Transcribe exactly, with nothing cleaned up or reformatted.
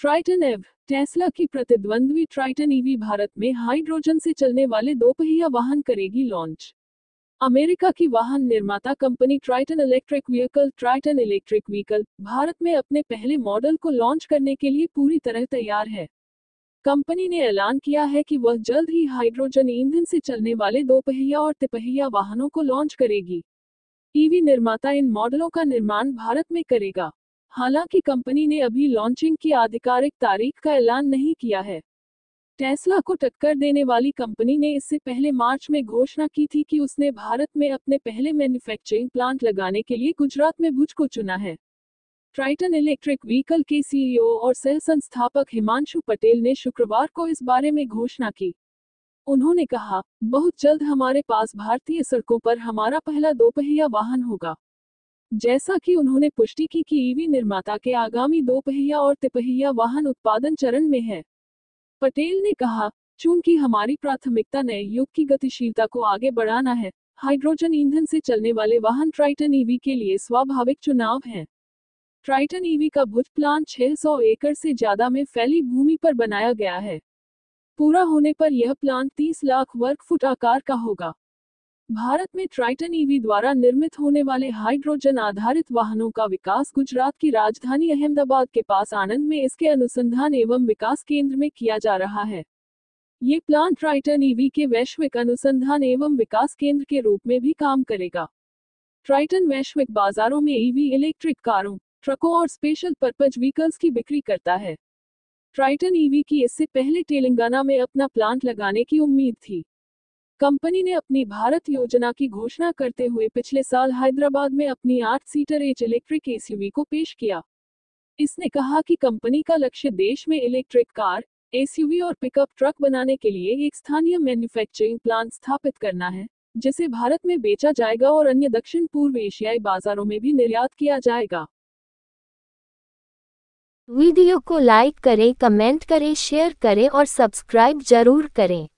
Triton E V. Tesla की प्रतिद्वंद्वी Triton E V Bharat में हाइड्रोजन से चलने वाले दोपहिया वाहन करेगी लॉन्च। अमेरिका की वाहन निर्माता company Triton electric vehicle Triton electric vehicle Bharat में अपने पहले मॉडल को लॉन्च करने के लिए पूरी तरह तैयार है। कंपनी ने ऐलान किया है कि वह जल्द ही हाइड्रोजन ईंधन से चलने वाले दोपहिया और तिपहिया वाहनों को लॉन्च करेगी। ईवी निर्माता इन मॉडलों का निर्माण भारत में करेगा। हालांकि कंपनी ने अभी लॉन्चिंग की आधिकारिक तारीख का ऐलान नहीं किया है। टेस्ला को टक्कर देने वाली कंपनी ने इससे पहले मार्च में घोषणा की थी कि उसने भारत में अपने पहले मैन्युफैक्चरिंग प्लांट लगाने के लिए गुजरात में भुज को चुना है। ट्राइटन इलेक्ट्रिक व्हीकल के सी ई ओ और सह संस्थापक हिमांशु पटेल ने शुक्रवार को इस बारे में घोषणा की। उन्होंने कहा, बहुत जल्द हमारे पास भारतीय सड़कों पर हमारा पहला दोपहिया वाहन होगा। जैसा कि उन्होंने पुष्टि की कि ईवी निर्माता के आगामी दोपहिया और तिपहिया वाहन उत्पादन चरण में है। पटेल ने कहा, चूंकि हमारी प्राथमिकता नए युग की गतिशीलता को आगे बढ़ाना है, हाइड्रोजन ईंधन से चलने वाले वाहन ट्राइटन ईवी के लिए स्वाभाविक चुनाव हैं। ट्राइटन ईवी का भुज प्लांट छह सौ एकड़ से ज्यादा में फैली भूमि पर बनाया गया है। पूरा होने पर यह प्लांट तीस लाख वर्ग फुट आकार का होगा। भारत में ट्राइटन ईवी द्वारा निर्मित होने वाले हाइड्रोजन आधारित वाहनों का विकास गुजरात की राजधानी अहमदाबाद के पास आनंद में इसके अनुसंधान एवं विकास केंद्र में किया जा रहा है। ये प्लांट ट्राइटन ईवी के वैश्विक अनुसंधान एवं विकास केंद्र के रूप में भी काम करेगा। ट्राइटन वैश्विक बाजारों में ईवी इलेक्ट्रिक कारों, ट्रकों और स्पेशल पर्पज व्हीकल्स की बिक्री करता है। ट्राइटन ईवी की इससे पहले तेलंगाना में अपना प्लांट लगाने की उम्मीद थी। कंपनी ने अपनी भारत योजना की घोषणा करते हुए पिछले साल हैदराबाद में अपनी आठ seater H electric S U V को पेश किया। इसने कहा कि कंपनी का लक्ष्य देश में electric car, S U V और पिकअप ट्रक बनाने के लिए एक स्थानीय मैन्युफैक्चरिंग प्लांट स्थापित करना है, जिसे भारत में बेचा जाएगा और अन्य दक्षिण पूर्व एशियाई बाजारों में भी निर्यात किया जाएगा। वीडियो को लाइक करें, कमेंट करें, शेयर करें और सब्सक्राइब जरूर करें।